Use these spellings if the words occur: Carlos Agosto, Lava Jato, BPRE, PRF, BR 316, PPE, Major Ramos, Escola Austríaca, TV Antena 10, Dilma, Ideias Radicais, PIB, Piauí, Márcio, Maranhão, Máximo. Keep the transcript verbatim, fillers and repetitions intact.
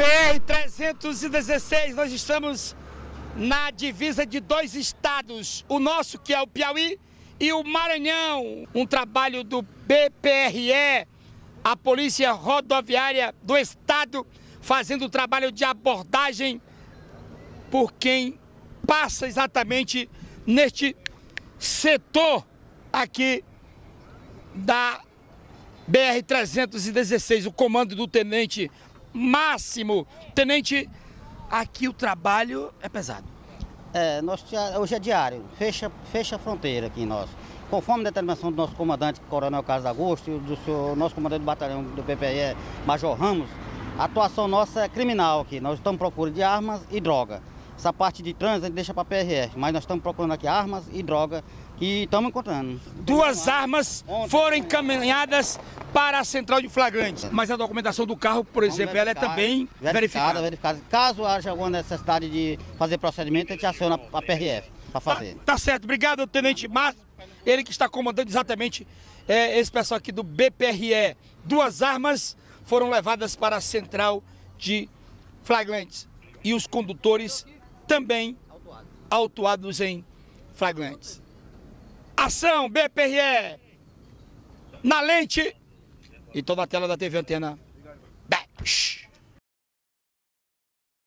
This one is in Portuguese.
B R trezentos e dezesseis, nós estamos na divisa de dois estados, o nosso, que é o Piauí, e o Maranhão. Um trabalho do B P R E, a Polícia Rodoviária do Estado, fazendo o trabalho de abordagem por quem passa exatamente neste setor aqui da B R trezentos e dezesseis, o comando do tenente Máximo. Tenente, aqui o trabalho é pesado. É, nós, hoje é diário, fecha, fecha a fronteira aqui nós. Conforme a determinação do nosso comandante, coronel Carlos Agosto, e do seu, nosso comandante do batalhão do P P E, Major Ramos, a atuação nossa é criminal aqui. Nós estamos procurando de armas e droga. Essa parte de trânsito a gente deixa para a P R F, mas nós estamos procurando aqui armas e droga e estamos encontrando. Duas armas foram encaminhadas para a central de flagrantes, mas a documentação do carro, por exemplo, ela é também verificada. verificada. Caso haja alguma necessidade de fazer procedimento, a gente aciona a P R F para fazer. Tá, tá certo, obrigado, tenente Márcio, ele que está comandando exatamente é, esse pessoal aqui do B P R E. Duas armas foram levadas para a central de flagrantes e os condutores também autuados em flagrantes. Ação B P R E na lente e toda a tela da T V Antena dez.